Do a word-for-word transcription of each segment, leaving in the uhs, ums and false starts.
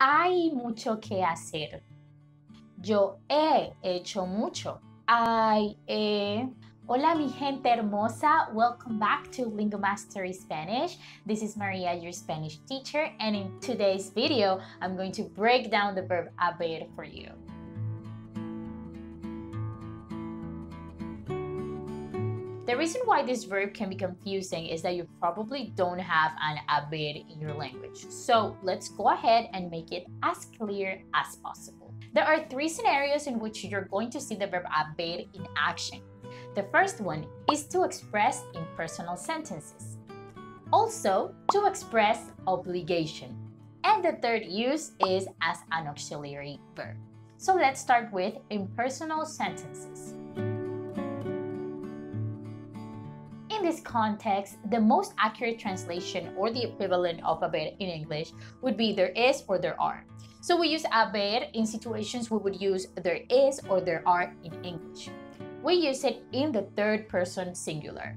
hay mucho que hacer. Yo he hecho mucho. I he... Hola, mi gente hermosa. Welcome back to Lingo Mastery Spanish. This is Maria, your Spanish teacher, and in today's video, I'm going to break down the verb haber for you. The reason why this verb can be confusing is that you probably don't have an haber in your language. So let's go ahead and make it as clear as possible. There are three scenarios in which you're going to see the verb haber in action. The first one is to express impersonal sentences, also to express obligation, and the third use is as an auxiliary verb. So let's start with impersonal sentences. In this context, the most accurate translation or the equivalent of haber in English would be there is or there are. So we use haber in situations we would use there is or there are in English. We use it in the third person singular.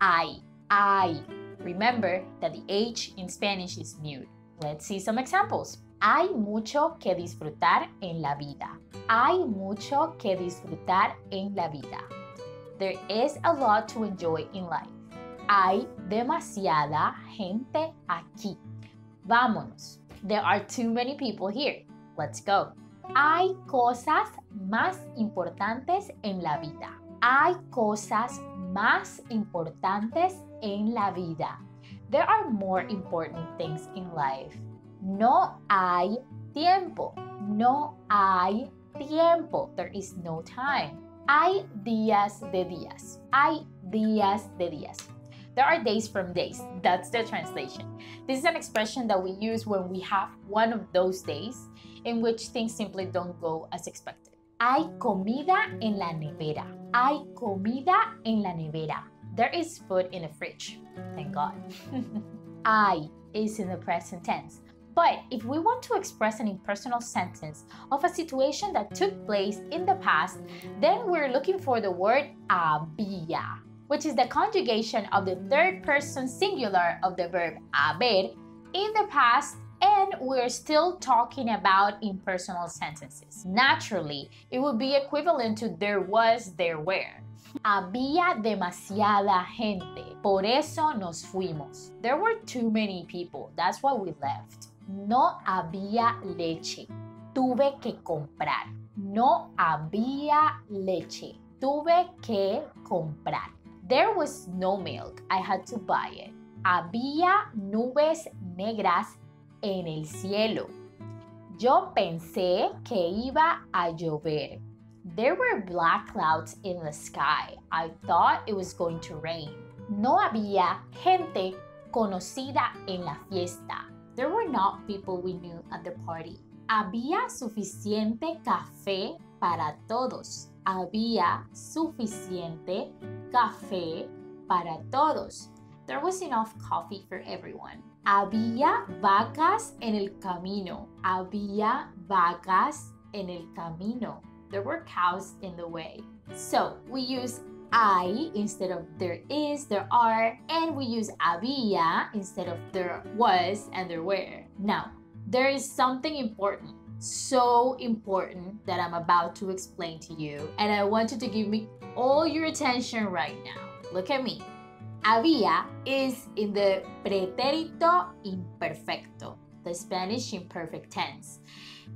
I, I. Remember that the H in Spanish is mute. Let's see some examples. Hay mucho que disfrutar en la vida. Hay mucho que disfrutar en la vida. There is a lot to enjoy in life. Hay demasiada gente aquí. Vámonos. There are too many people here. Let's go. Hay cosas más importantes en la vida. Hay cosas más importantes en la vida. There are more important things in life. No hay tiempo. No hay tiempo. There is no time. Hay días de días. Hay días de días. There are days from days. That's the translation. This is an expression that we use when we have one of those days in which things simply don't go as expected. Hay comida en la nevera. Hay comida en la nevera. There is food in the fridge. Thank God. Hay is in the present tense. But if we want to express an impersonal sentence of a situation that took place in the past, then we're looking for the word había, which is the conjugation of the third person singular of the verb haber in the past, and we're still talking about impersonal sentences. Naturally, it would be equivalent to there was, there were. Había demasiada gente. Por eso nos fuimos. There were too many people. That's why we left. No había leche. Tuve que comprar. No había leche. Tuve que comprar. There was no milk. I had to buy it. Había nubes negras en el cielo. Yo pensé que iba a llover. There were black clouds in the sky. I thought it was going to rain. No había gente conocida en la fiesta. There were not people we knew at the party. Había suficiente café para todos. Había suficiente café para todos. There was enough coffee for everyone. Había vacas en el camino. Había vacas en el camino. There were cows in the way. So we use I instead of there is, there are, and we use había instead of there was and there were. Now, there is something important. So important that I'm about to explain to you, and I want you to give me all your attention right now. Look at me. Había is in the pretérito imperfecto, the Spanish imperfect tense.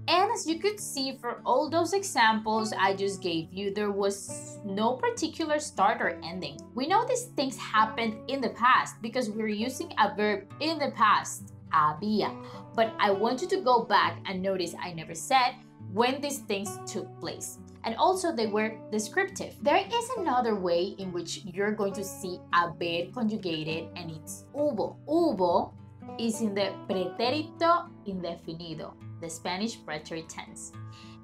And as you could see for all those examples I just gave you, there was no particular start or ending. We know these things happened in the past because we're using a verb in the past. Había. But I want you to go back and notice I never said when these things took place. And also they were descriptive. There is another way in which you're going to see haber conjugated, and it's hubo. Hubo is in the pretérito indefinido, the Spanish preterite tense.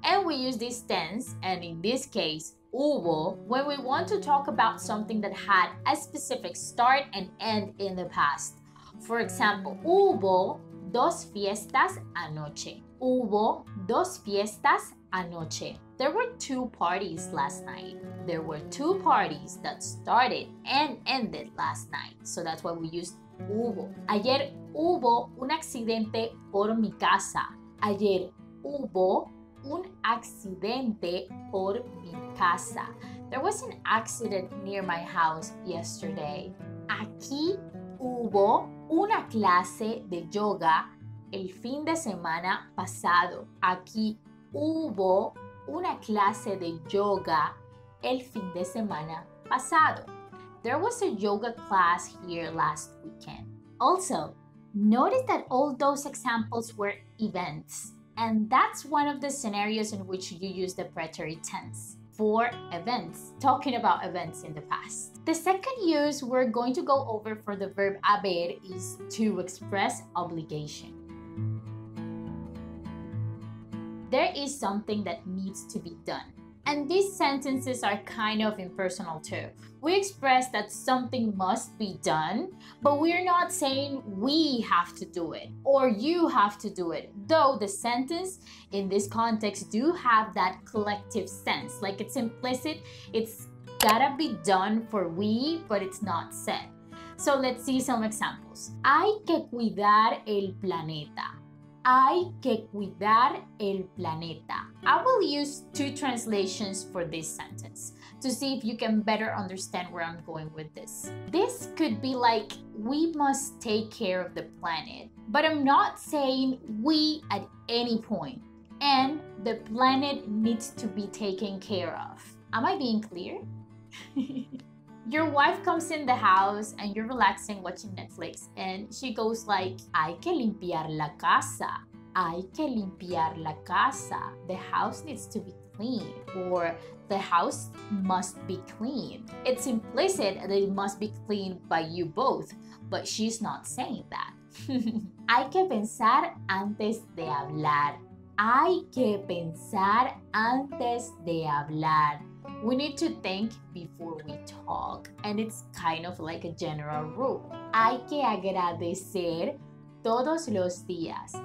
And we use this tense, and in this case, hubo, when we want to talk about something that had a specific start and end in the past. For example, hubo dos fiestas anoche. Hubo dos fiestas anoche. There were two parties last night. There were two parties that started and ended last night. So that's why we used hubo. Ayer hubo un accidente por mi casa. Ayer hubo un accidente por mi casa. There was an accident near my house yesterday. Aquí hubo una clase de yoga el fin de semana pasado. Aquí hubo una clase de yoga el fin de semana pasado. There was a yoga class here last weekend. Also, notice that all those examples were events, and that's one of the scenarios in which you use the preterite tense for events, talking about events in the past. The second use we're going to go over for the verb haber is to express obligation. There is something that needs to be done. And these sentences are kind of impersonal too. We express that something must be done, but we're not saying we have to do it or you have to do it, though the sentence in this context do have that collective sense. Like it's implicit, it's gotta be done for we, but it's not said. So let's see some examples. Hay que cuidar el planeta. Hay que cuidar el planeta. I will use two translations for this sentence to see if you can better understand where I'm going with this. This could be like, we must take care of the planet, but I'm not saying we at any point, and the planet needs to be taken care of. Am I being clear? Your wife comes in the house and you're relaxing watching Netflix and she goes like, hay que limpiar la casa. Hay que limpiar la casa. The house needs to be clean, or the house must be clean. It's implicit that it must be cleaned by you both, but she's not saying that. Hay que pensar antes de hablar. Hay que pensar antes de hablar. We need to think before we talk, and it's kind of like a general rule. Hay que agradecer todos los días.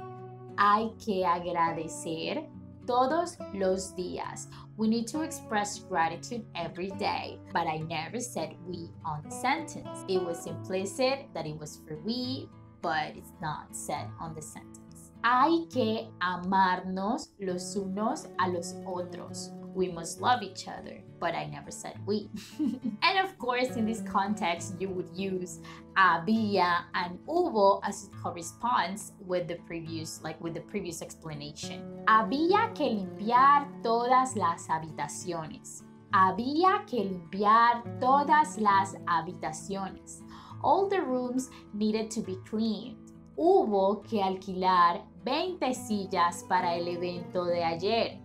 Hay que agradecer todos los días. We need to express gratitude every day, but I never said we on the sentence. It was implicit that it was for we, but it's not said on the sentence. Hay que amarnos los unos a los otros. We must love each other, but I never said we. And of course, in this context, you would use había and hubo as it corresponds with the previous, like with the previous explanation. Había que limpiar todas las habitaciones. Había que limpiar todas las habitaciones. All the rooms needed to be cleaned. Hubo que alquilar veinte sillas para el evento de ayer.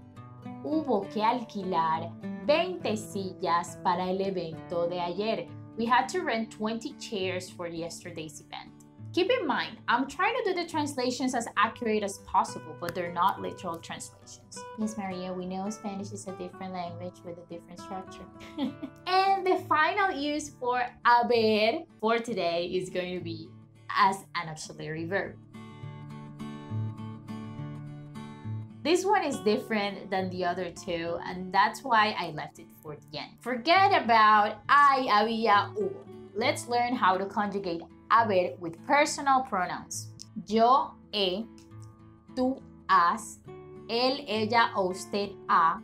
Hubo que alquilar veinte sillas para el evento de ayer. We had to rent twenty chairs for yesterday's event. Keep in mind, I'm trying to do the translations as accurate as possible, but they're not literal translations. Yes, Maria, we know Spanish is a different language with a different structure. And the final use for haber for today is going to be as an auxiliary verb. This one is different than the other two, and that's why I left it for the end. Forget about hay, había, hubo. Let's learn how to conjugate haber with personal pronouns. Yo, he, tú, has, él, ella, o usted, ha,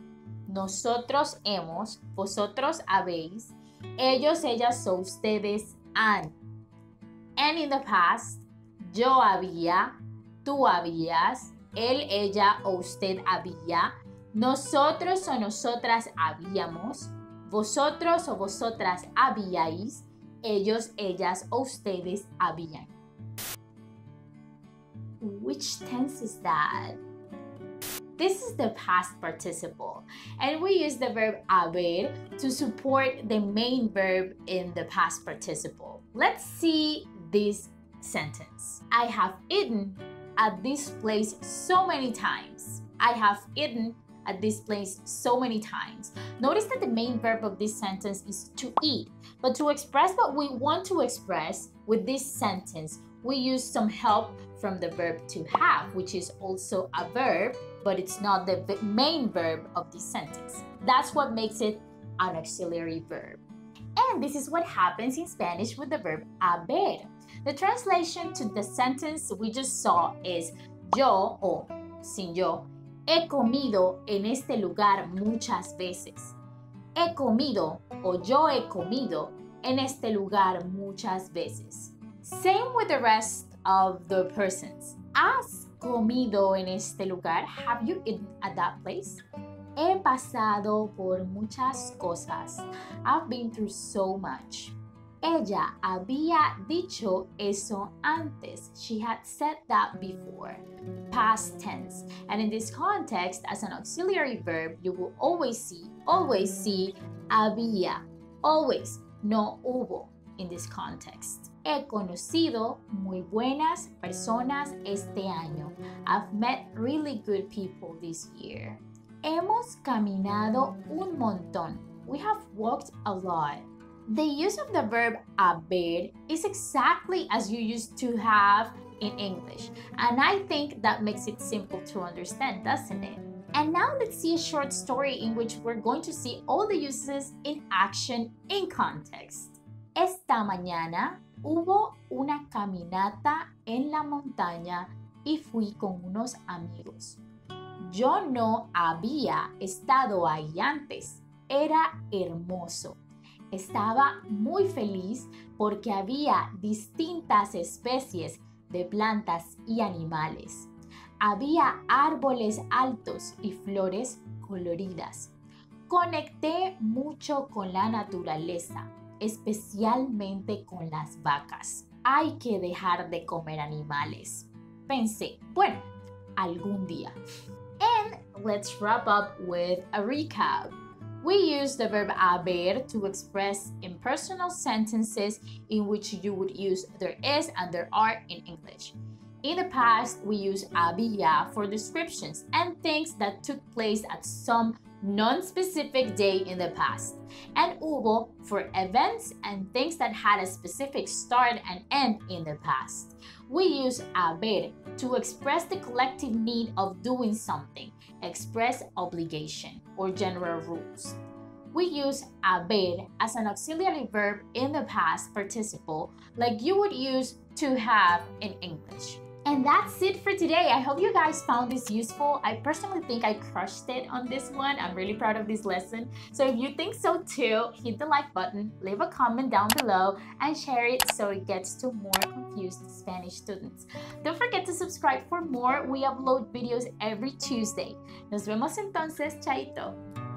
nosotros, hemos, vosotros, habéis, ellos, ellas, o ustedes, han. And in the past, yo había, tú habías, él, ella o usted había, nosotros o nosotras habíamos, vosotros o vosotras habíais, ellos, ellas o ustedes habían. Which tense is that? This is the past participle, and we use the verb haber to support the main verb in the past participle. Let's see this sentence. I have eaten at this place so many times. I have eaten at this place so many times. Notice that the main verb of this sentence is to eat, but to express what we want to express with this sentence, we use some help from the verb to have, which is also a verb, but it's not the main verb of this sentence. That's what makes it an auxiliary verb. And this is what happens in Spanish with the verb haber. The translation to the sentence we just saw is yo o sin yo. He comido en este lugar muchas veces. He comido o yo he comido en este lugar muchas veces. Same with the rest of the persons. ¿Has comido en este lugar? Have you eaten at that place? He pasado por muchas cosas. I've been through so much. Ella había dicho eso antes. She had said that before. Past tense. And in this context, as an auxiliary verb, you will always see, always see, había. Always. No hubo. In this context. He conocido muy buenas personas este año. I've met really good people this year. Hemos caminado un montón. We have walked a lot. The use of the verb haber is exactly as you used to have in English. And I think that makes it simple to understand, doesn't it? And now let's see a short story in which we're going to see all the uses in action in context. Esta mañana hubo una caminata en la montaña y fui con unos amigos. Yo no había estado ahí antes. Era hermoso. Estaba muy feliz porque había distintas especies de plantas y animales. Había árboles altos y flores coloridas. Conecté mucho con la naturaleza, especialmente con las vacas. Hay que dejar de comer animales. Pensé, bueno, algún día. And let's wrap up with a recap. We use the verb haber to express impersonal sentences in which you would use there is and there are in English. In the past, we used había for descriptions and things that took place at some non-specific day in the past, and hubo for events and things that had a specific start and end in the past. We use haber to express the collective need of doing something, express obligation or general rules. We use haber as an auxiliary verb in the past participle like you would use to have in English. And that's it for today. I hope you guys found this useful. I personally think I crushed it on this one. I'm really proud of this lesson. So if you think so too, hit the like button, leave a comment down below, and share it so it gets to more confused Spanish students. Don't forget to subscribe for more. We upload videos every Tuesday. Nos vemos entonces, chaito.